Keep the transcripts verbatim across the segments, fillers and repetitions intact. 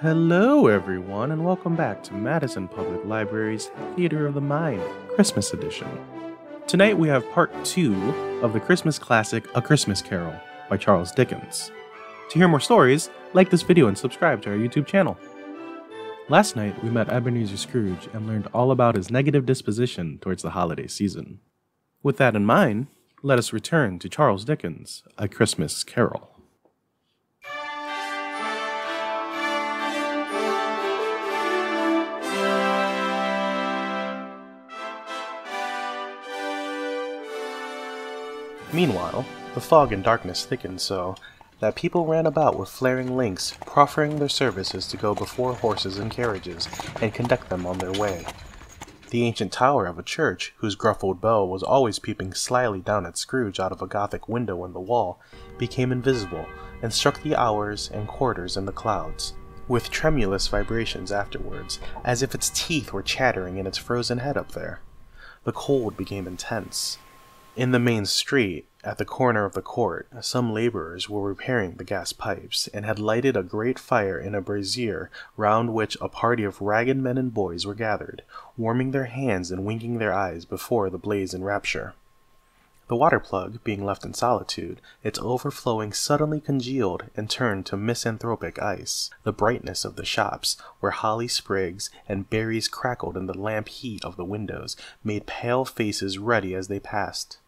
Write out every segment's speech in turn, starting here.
Hello everyone, and welcome back to Madison Public Library's Theater of the Mind, Christmas Edition. Tonight we have part two of the Christmas classic, A Christmas Carol, by Charles Dickens. To hear more stories, like this video and subscribe to our YouTube channel. Last night we met Ebenezer Scrooge and learned all about his negative disposition towards the holiday season. With that in mind, let us return to Charles Dickens, A Christmas Carol. Meanwhile, the fog and darkness thickened so that people ran about with flaring links, proffering their services to go before horses and carriages, and conduct them on their way. The ancient tower of a church, whose gruff old bell was always peeping slyly down at Scrooge out of a Gothic window in the wall, became invisible, and struck the hours and quarters in the clouds, with tremulous vibrations afterwards, as if its teeth were chattering in its frozen head up there. The cold became intense. In the main street, at the corner of the court, some laborers were repairing the gas pipes, and had lighted a great fire in a brazier, round which a party of ragged men and boys were gathered, warming their hands and winking their eyes before the blaze in rapture. The water plug, being left in solitude, its overflowing suddenly congealed and turned to misanthropic ice. The brightness of the shops, where holly sprigs and berries crackled in the lamp heat of the windows, made pale faces ruddy as they passed.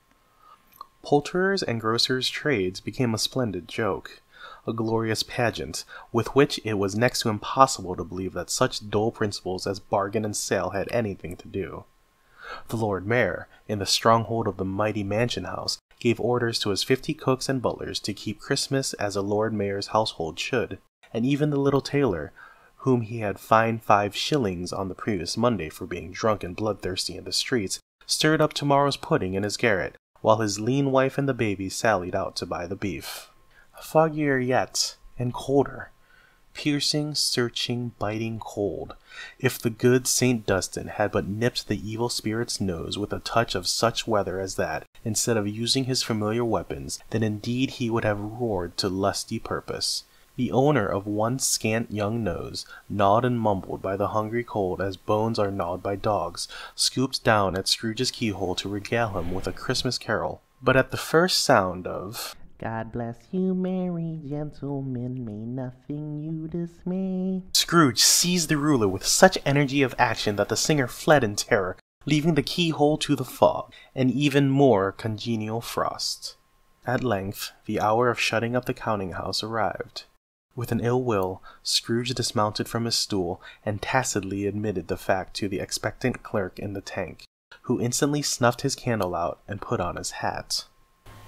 Poulterers' and grocers' trades became a splendid joke, a glorious pageant, with which it was next to impossible to believe that such dull principles as bargain and sale had anything to do. The Lord Mayor, in the stronghold of the mighty mansion house, gave orders to his fifty cooks and butlers to keep Christmas as a Lord Mayor's household should, and even the little tailor, whom he had fined five shillings on the previous Monday for being drunk and bloodthirsty in the streets, stirred up tomorrow's pudding in his garret, while his lean wife and the baby sallied out to buy the beef. Foggier yet, and colder. Piercing, searching, biting cold. If the good Saint Dustin had but nipped the evil spirit's nose with a touch of such weather as that, instead of using his familiar weapons, then indeed he would have roared to lusty purpose. The owner of one scant young nose, gnawed and mumbled by the hungry cold as bones are gnawed by dogs, scooped down at Scrooge's keyhole to regale him with a Christmas carol. But at the first sound of "God bless you, merry gentlemen, may nothing you dismay," Scrooge seized the ruler with such energy of action that the singer fled in terror, leaving the keyhole to the fog, and even more congenial frost. At length, the hour of shutting up the counting-house arrived. With an ill will, Scrooge dismounted from his stool, and tacitly admitted the fact to the expectant clerk in the tank, who instantly snuffed his candle out and put on his hat.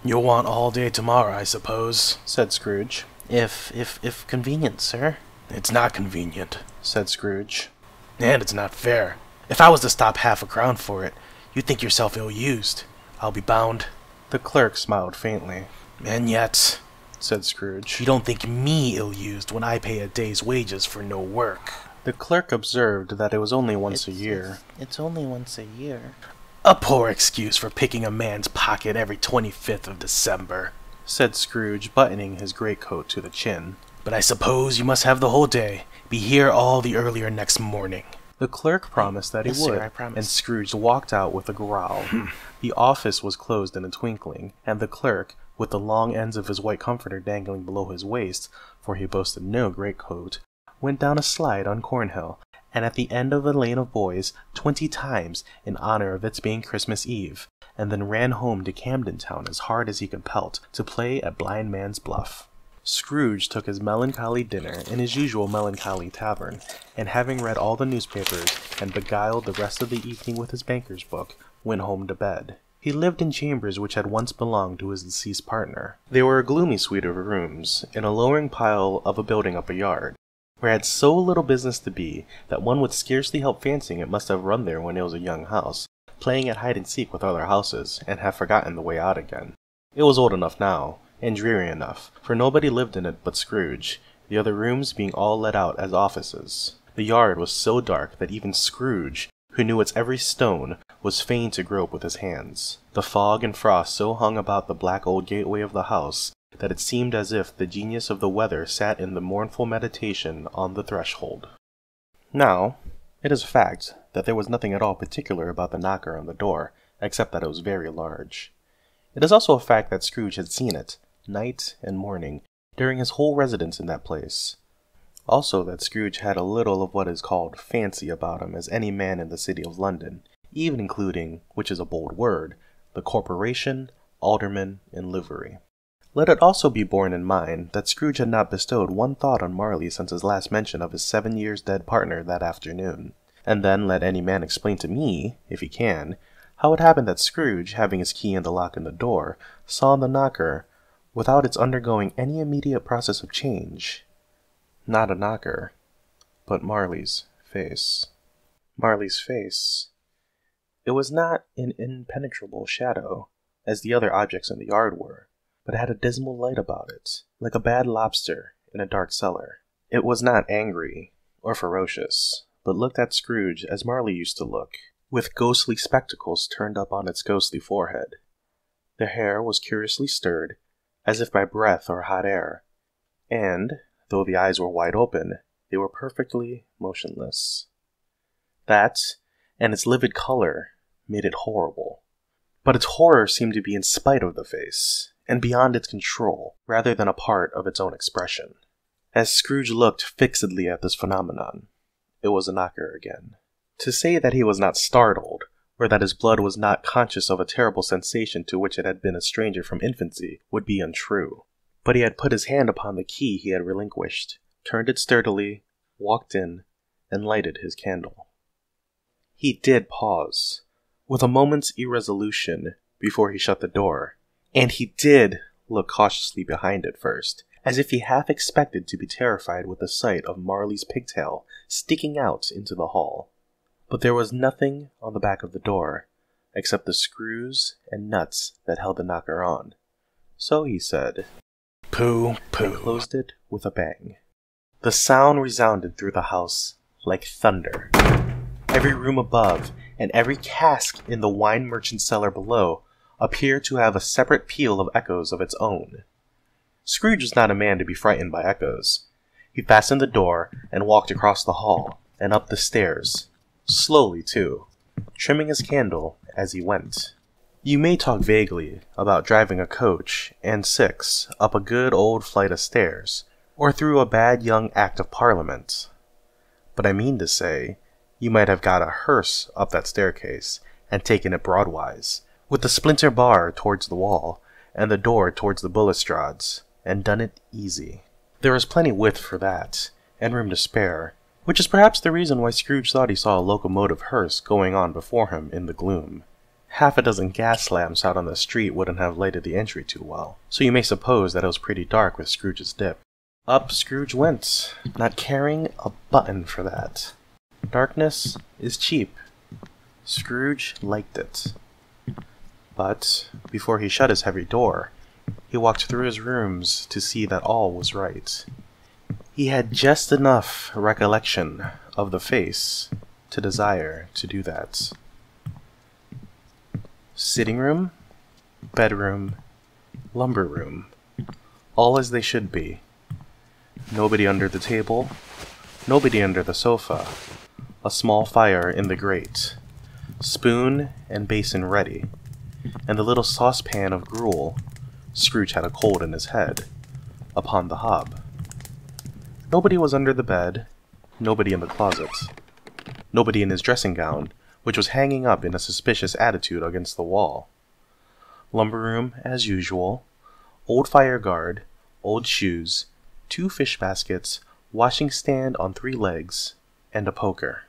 "You'll want all day tomorrow, I suppose," said Scrooge. If, if, if convenient, sir." "It's not convenient," said Scrooge. "And it's not fair. If I was to stop half a crown for it, you'd think yourself ill-used, I'll be bound." The clerk smiled faintly. "And yet," said Scrooge, "you don't think me ill-used when I pay a day's wages for no work." The clerk observed that it was only once it's, a year. It's, it's only once a year. "A poor excuse for picking a man's pocket every twenty-fifth of December," said Scrooge, buttoning his greatcoat to the chin. "But I suppose you must have the whole day. Be here all the earlier next morning." The clerk promised that he yes, would, sir, I promise. And Scrooge walked out with a growl. The office was closed in a twinkling, and the clerk, with the long ends of his white comforter dangling below his waist, for he boasted no greatcoat, went down a slide on Cornhill, and at the end of the lane of boys, twenty times, in honor of its being Christmas Eve, and then ran home to Camden Town as hard as he could pelt, to play at Blind Man's Bluff. Scrooge took his melancholy dinner in his usual melancholy tavern, and having read all the newspapers, and beguiled the rest of the evening with his banker's book, went home to bed. He lived in chambers which had once belonged to his deceased partner. They were a gloomy suite of rooms, in a lowering pile of a building up a yard, where it had so little business to be that one would scarcely help fancying it must have run there when it was a young house, playing at hide-and-seek with other houses, and have forgotten the way out again. It was old enough now, and dreary enough, for nobody lived in it but Scrooge, the other rooms being all let out as offices. The yard was so dark that even Scrooge, who knew its every stone, was fain to grope with his hands. The fog and frost so hung about the black old gateway of the house that it seemed as if the genius of the weather sat in the mournful meditation on the threshold. Now, it is a fact that there was nothing at all particular about the knocker on the door, except that it was very large. It is also a fact that Scrooge had seen it, night and morning, during his whole residence in that place. Also that Scrooge had a little of what is called fancy about him as any man in the city of London, even including, which is a bold word, the corporation, alderman, and livery. Let it also be borne in mind that Scrooge had not bestowed one thought on Marley since his last mention of his seven years dead partner that afternoon. And then let any man explain to me, if he can, how it happened that Scrooge, having his key in the lock in the door, saw the knocker without its undergoing any immediate process of change. Not a knocker, but Marley's face. Marley's face. It was not an impenetrable shadow, as the other objects in the yard were, but had a dismal light about it, like a bad lobster in a dark cellar. It was not angry or ferocious, but looked at Scrooge as Marley used to look, with ghostly spectacles turned up on its ghostly forehead. The hair was curiously stirred, as if by breath or hot air, and, though the eyes were wide open, they were perfectly motionless. That, and its livid color, made it horrible. But its horror seemed to be in spite of the face, and beyond its control, rather than a part of its own expression. As Scrooge looked fixedly at this phenomenon, it was a knocker again. To say that he was not startled, or that his blood was not conscious of a terrible sensation to which it had been a stranger from infancy, would be untrue. But he had put his hand upon the key he had relinquished, turned it sturdily, walked in, and lighted his candle. He did pause, with a moment's irresolution, before he shut the door, and he did look cautiously behind it first, as if he half expected to be terrified with the sight of Marley's pigtail sticking out into the hall. But there was nothing on the back of the door, except the screws and nuts that held the knocker on. So he said, "Pooh, pooh," and closed it with a bang. The sound resounded through the house like thunder. Every room above, and every cask in the wine merchant's cellar below, appeared to have a separate peal of echoes of its own. Scrooge was not a man to be frightened by echoes. He fastened the door and walked across the hall and up the stairs, slowly too, trimming his candle as he went. You may talk vaguely about driving a coach and six up a good old flight of stairs, or through a bad young act of parliament. But I mean to say, you might have got a hearse up that staircase and taken it broadwise, with the splinter bar towards the wall and the door towards the balustrades, and done it easy. There is plenty width for that, and room to spare, which is perhaps the reason why Scrooge thought he saw a locomotive hearse going on before him in the gloom. Half a dozen gas lamps out on the street wouldn't have lighted the entry too well, so you may suppose that it was pretty dark with Scrooge's dip. Up Scrooge went, not caring a button for that. Darkness is cheap. Scrooge liked it. But before he shut his heavy door, he walked through his rooms to see that all was right. He had just enough recollection of the face to desire to do that. Sitting room, bedroom, lumber room, all as they should be. Nobody under the table, nobody under the sofa, a small fire in the grate, spoon and basin ready, and the little saucepan of gruel, Scrooge had a cold in his head, upon the hob. Nobody was under the bed, nobody in the closet, nobody in his dressing gown, which was hanging up in a suspicious attitude against the wall. Lumber room, as usual, old fire guard, old shoes, two fish baskets, washing stand on three legs, and a poker.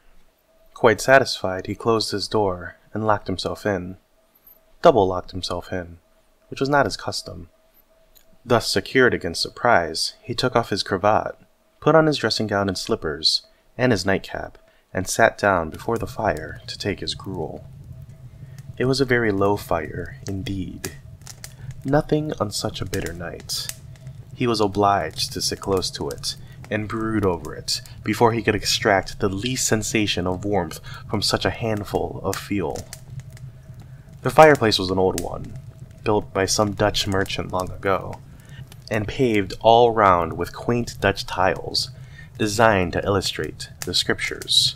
Quite satisfied, he closed his door and locked himself in, double locked himself in, which was not his custom. Thus secured against surprise, he took off his cravat, put on his dressing gown and slippers, and his nightcap, and sat down before the fire to take his gruel. It was a very low fire, indeed. Nothing on such a bitter night. He was obliged to sit close to it, and brood over it, before he could extract the least sensation of warmth from such a handful of fuel. The fireplace was an old one, built by some Dutch merchant long ago, and paved all round with quaint Dutch tiles designed to illustrate the scriptures.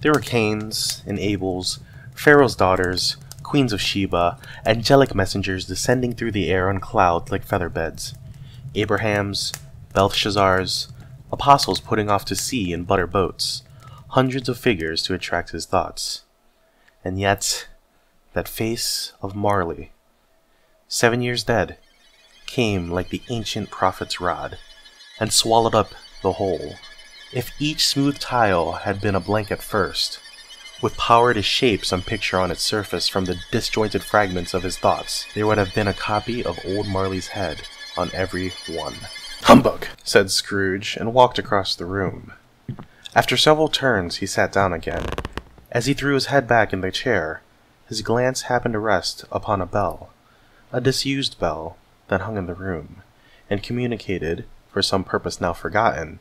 There were Cains and Abels, Pharaoh's daughters, queens of Sheba, angelic messengers descending through the air on clouds like feather beds, Abrahams, Belshazzars, apostles putting off to sea in butter boats, hundreds of figures to attract his thoughts. And yet, that face of Marley, seven years dead, came like the ancient prophet's rod, and swallowed up the whole. If each smooth tile had been a blanket first, with power to shape some picture on its surface from the disjointed fragments of his thoughts, there would have been a copy of old Marley's head on every one. "Humbug!" said Scrooge, and walked across the room. After several turns, he sat down again. As he threw his head back in the chair, his glance happened to rest upon a bell, a disused bell that hung in the room, and communicated, for some purpose now forgotten,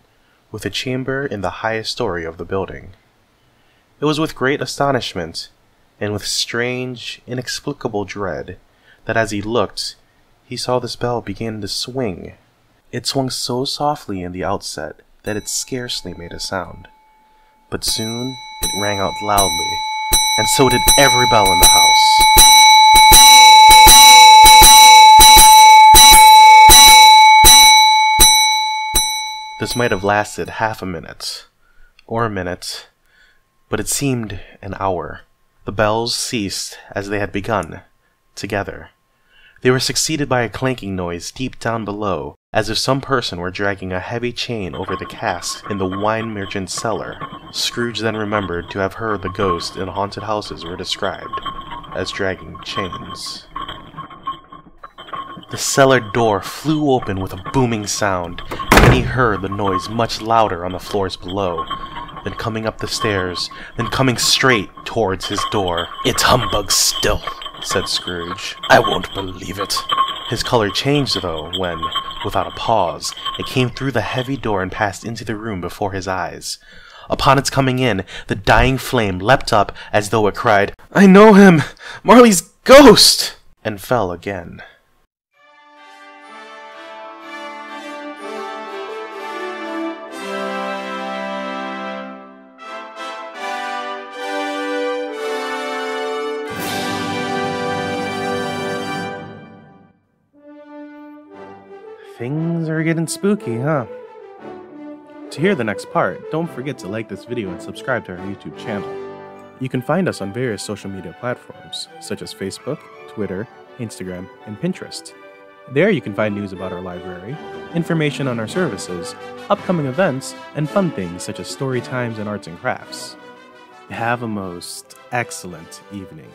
with a chamber in the highest story of the building. It was with great astonishment, and with strange, inexplicable dread, that as he looked, he saw this bell begin to swing. It swung so softly in the outset that it scarcely made a sound, but soon it rang out loudly, and so did every bell in the house. This might have lasted half a minute, or a minute, but it seemed an hour. The bells ceased as they had begun, together. They were succeeded by a clanking noise deep down below, as if some person were dragging a heavy chain over the cask in the wine merchant's cellar. Scrooge then remembered to have heard the ghosts in haunted houses were described as dragging chains. The cellar door flew open with a booming sound, and then he heard the noise much louder on the floors below, then coming up the stairs, then coming straight towards his door. "It's humbug still," said Scrooge. "I won't believe it." His color changed, though, when, without a pause, it came through the heavy door and passed into the room before his eyes. Upon its coming in, the dying flame leapt up as though it cried, "I know him! Marley's ghost!" and fell again. Things are getting spooky, huh? To hear the next part, don't forget to like this video and subscribe to our YouTube channel. You can find us on various social media platforms, such as Facebook, Twitter, Instagram, and Pinterest. There you can find news about our library, information on our services, upcoming events, and fun things such as story times and arts and crafts. Have a most excellent evening.